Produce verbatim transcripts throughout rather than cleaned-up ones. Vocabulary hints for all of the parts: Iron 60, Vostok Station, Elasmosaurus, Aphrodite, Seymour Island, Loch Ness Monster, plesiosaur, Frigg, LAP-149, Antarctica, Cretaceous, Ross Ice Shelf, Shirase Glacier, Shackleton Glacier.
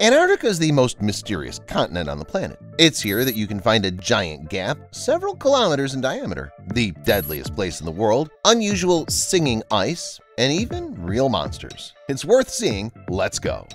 Antarctica is the most mysterious continent on the planet. It's here that you can find a giant gap several kilometers in diameter, the deadliest place in the world, unusual singing ice, and even real monsters. It's worth seeing. Let's go!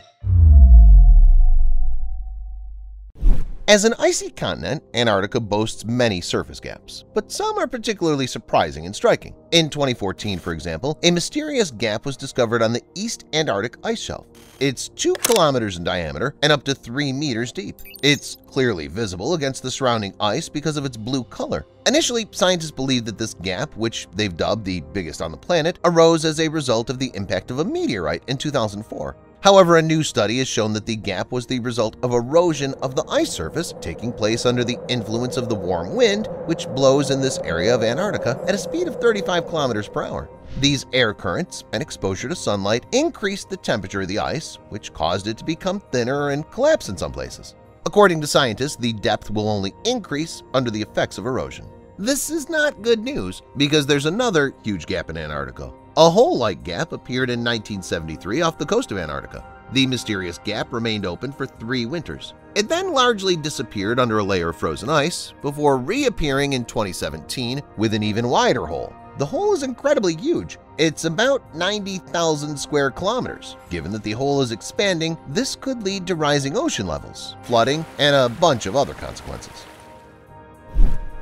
As an icy continent, Antarctica boasts many surface gaps, but some are particularly surprising and striking. In twenty fourteen, for example, a mysterious gap was discovered on the East Antarctic Ice Shelf. It's two kilometers in diameter and up to three meters deep. It's clearly visible against the surrounding ice because of its blue color. Initially, scientists believed that this gap, which they've dubbed the biggest on the planet, arose as a result of the impact of a meteorite in two thousand four. However, a new study has shown that the gap was the result of erosion of the ice surface taking place under the influence of the warm wind, which blows in this area of Antarctica at a speed of thirty-five kilometers per hour. These air currents and exposure to sunlight increased the temperature of the ice, which caused it to become thinner and collapse in some places. According to scientists, the depth will only increase under the effects of erosion. This is not good news because there's another huge gap in Antarctica. A hole-like gap appeared in nineteen seventy-three off the coast of Antarctica. The mysterious gap remained open for three winters. It then largely disappeared under a layer of frozen ice before reappearing in twenty seventeen with an even wider hole. The hole is incredibly huge. It's about ninety thousand square kilometers. Given that the hole is expanding, this could lead to rising ocean levels, flooding, and a bunch of other consequences.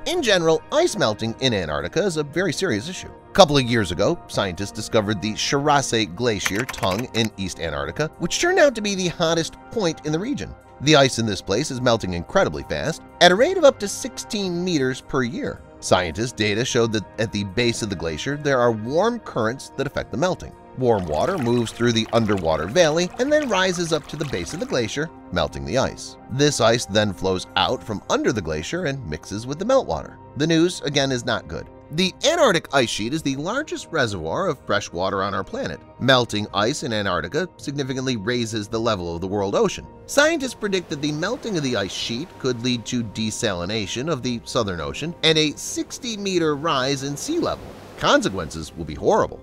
In general, ice melting in Antarctica is a very serious issue. A couple of years ago, scientists discovered the Shirase Glacier tongue in East Antarctica, which turned out to be the hottest point in the region. The ice in this place is melting incredibly fast, at a rate of up to sixteen meters per year. Scientists' data showed that at the base of the glacier, there are warm currents that affect the melting. Warm water moves through the underwater valley and then rises up to the base of the glacier, melting the ice. This ice then flows out from under the glacier and mixes with the meltwater. The news, again, is not good. The Antarctic ice sheet is the largest reservoir of fresh water on our planet. Melting ice in Antarctica significantly raises the level of the world ocean. Scientists predict that the melting of the ice sheet could lead to desalination of the Southern Ocean and a sixty meter rise in sea level. Consequences will be horrible.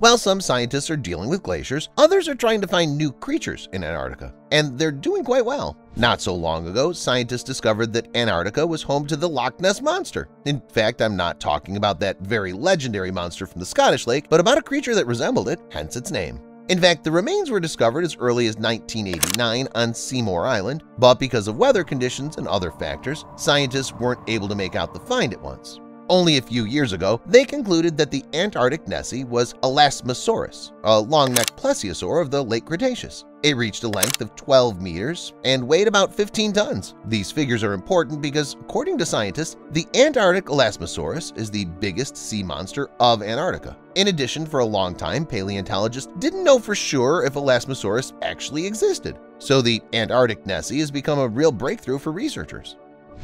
While some scientists are dealing with glaciers, others are trying to find new creatures in Antarctica, and they're doing quite well. Not so long ago, scientists discovered that Antarctica was home to the Loch Ness Monster. In fact, I'm not talking about that very legendary monster from the Scottish lake, but about a creature that resembled it, hence its name. In fact, the remains were discovered as early as nineteen eighty-nine on Seymour Island, but because of weather conditions and other factors, scientists weren't able to make out the find at once. Only a few years ago, they concluded that the Antarctic Nessie was Elasmosaurus, a long-necked plesiosaur of the late Cretaceous. It reached a length of twelve meters and weighed about fifteen tons. These figures are important because, according to scientists, the Antarctic Elasmosaurus is the biggest sea monster of Antarctica. In addition, for a long time, paleontologists didn't know for sure if Elasmosaurus actually existed. So the Antarctic Nessie has become a real breakthrough for researchers.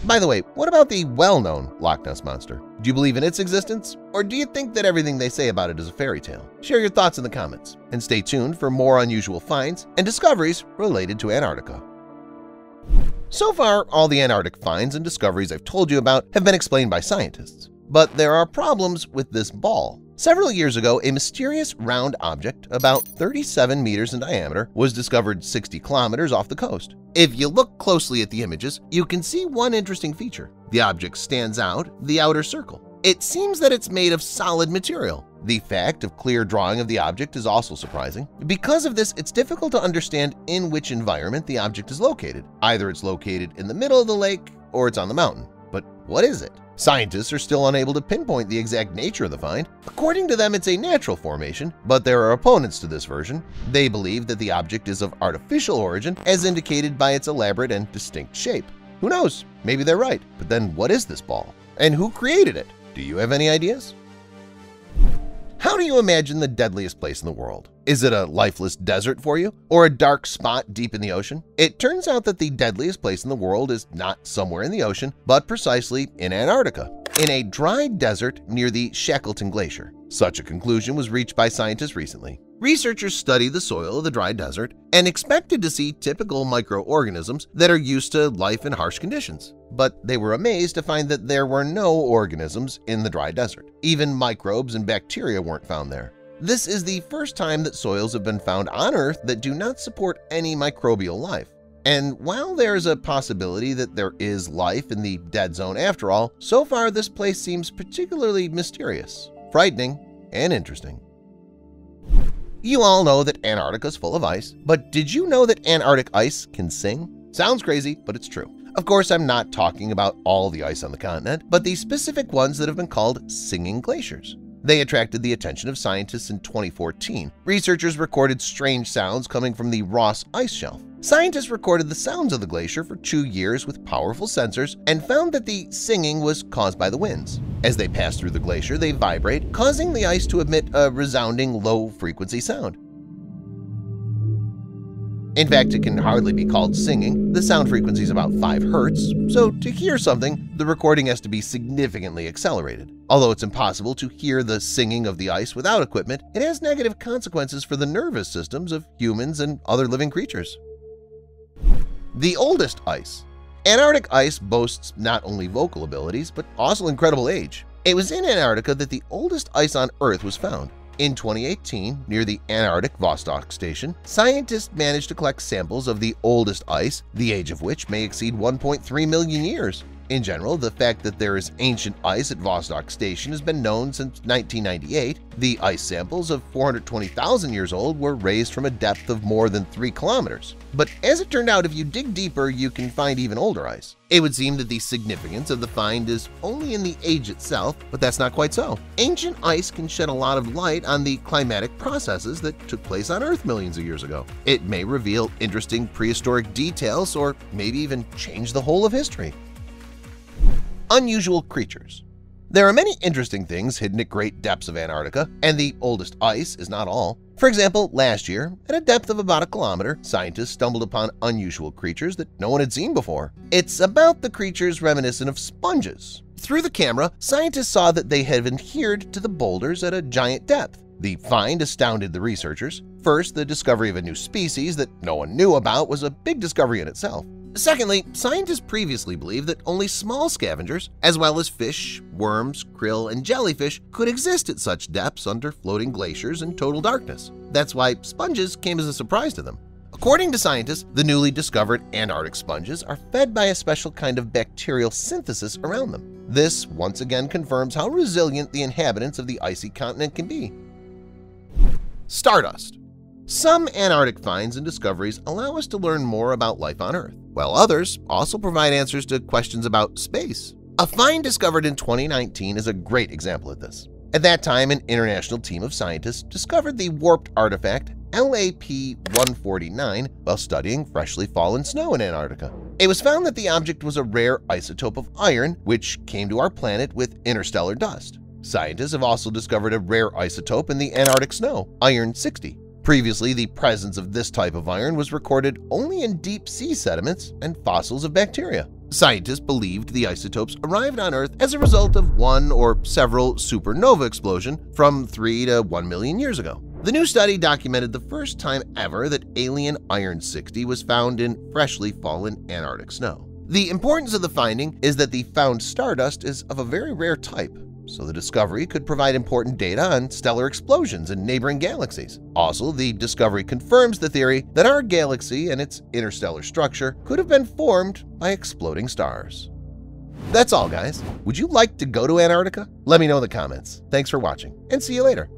By the way, what about the well-known Loch Ness Monster? Do you believe in its existence? Or do you think that everything they say about it is a fairy tale? Share your thoughts in the comments, and stay tuned for more unusual finds and discoveries related to Antarctica. So far, all the Antarctic finds and discoveries I've told you about have been explained by scientists. But there are problems with this ball. Several years ago, a mysterious round object about thirty-seven meters in diameter was discovered sixty kilometers off the coast. If you look closely at the images, you can see one interesting feature. The object stands out, the outer circle. It seems that it's made of solid material. The fact of clear drawing of the object is also surprising. Because of this, it's difficult to understand in which environment the object is located. Either it's located in the middle of the lake or it's on the mountain. But what is it? Scientists are still unable to pinpoint the exact nature of the find. According to them, it's a natural formation, but there are opponents to this version. They believe that the object is of artificial origin, as indicated by its elaborate and distinct shape. Who knows? Maybe they're right. But then what is this ball? And who created it? Do you have any ideas? How do you imagine the deadliest place in the world? Is it a lifeless desert for you? Or a dark spot deep in the ocean? It turns out that the deadliest place in the world is not somewhere in the ocean, but precisely in Antarctica, in a dry desert near the Shackleton Glacier. Such a conclusion was reached by scientists recently. Researchers studied the soil of the dry desert and expected to see typical microorganisms that are used to life in harsh conditions. But they were amazed to find that there were no organisms in the dry desert. Even microbes and bacteria weren't found there. This is the first time that soils have been found on Earth that do not support any microbial life. And while there is a possibility that there is life in the dead zone after all, so far this place seems particularly mysterious, frightening, and interesting. You all know that Antarctica is full of ice, but did you know that Antarctic ice can sing? Sounds crazy, but it's true. Of course, I'm not talking about all the ice on the continent, but the specific ones that have been called singing glaciers. They attracted the attention of scientists in twenty fourteen. Researchers recorded strange sounds coming from the Ross Ice Shelf. Scientists recorded the sounds of the glacier for two years with powerful sensors and found that the singing was caused by the winds. As they pass through the glacier, they vibrate, causing the ice to emit a resounding low-frequency sound. In fact, it can hardly be called singing. The sound frequency is about five hertz, so to hear something, the recording has to be significantly accelerated. Although it's impossible to hear the singing of the ice without equipment, it has negative consequences for the nervous systems of humans and other living creatures. The oldest ice. Antarctic ice boasts not only vocal abilities, but also incredible age. It was in Antarctica that the oldest ice on Earth was found. In twenty eighteen, near the Antarctic Vostok Station, scientists managed to collect samples of the oldest ice, the age of which may exceed one point three million years. In general, the fact that there is ancient ice at Vostok Station has been known since nineteen ninety-eight. The ice samples of four hundred twenty thousand years old were raised from a depth of more than three kilometers. But as it turned out, if you dig deeper, you can find even older ice. It would seem that the significance of the find is only in the age itself, but that's not quite so. Ancient ice can shed a lot of light on the climatic processes that took place on Earth millions of years ago. It may reveal interesting prehistoric details or maybe even change the whole of history. Unusual creatures. There are many interesting things hidden at great depths of Antarctica, and the oldest ice is not all. For example, last year, at a depth of about a kilometer, scientists stumbled upon unusual creatures that no one had seen before. It's about the creatures reminiscent of sponges. Through the camera, scientists saw that they had adhered to the boulders at a giant depth. The find astounded the researchers. First, the discovery of a new species that no one knew about was a big discovery in itself. Secondly, scientists previously believed that only small scavengers, as well as fish, worms, krill, and jellyfish, could exist at such depths under floating glaciers in total darkness. That's why sponges came as a surprise to them. According to scientists, the newly discovered Antarctic sponges are fed by a special kind of bacterial synthesis around them. This once again confirms how resilient the inhabitants of the icy continent can be. Stardust. Some Antarctic finds and discoveries allow us to learn more about life on Earth, while others also provide answers to questions about space. A find discovered in twenty nineteen is a great example of this. At that time, an international team of scientists discovered the warped artifact L A P one forty-nine while studying freshly fallen snow in Antarctica. It was found that the object was a rare isotope of iron, which came to our planet with interstellar dust. Scientists have also discovered a rare isotope in the Antarctic snow, iron sixty. Previously, the presence of this type of iron was recorded only in deep sea sediments and fossils of bacteria. Scientists believed the isotopes arrived on Earth as a result of one or several supernova explosions from three to one million years ago. The new study documented the first time ever that alien iron sixty was found in freshly fallen Antarctic snow. The importance of the finding is that the found stardust is of a very rare type, so the discovery could provide important data on stellar explosions in neighboring galaxies. Also, the discovery confirms the theory that our galaxy and its interstellar structure could have been formed by exploding stars. That's all, guys. Would you like to go to Antarctica? Let me know in the comments. Thanks for watching, and see you later.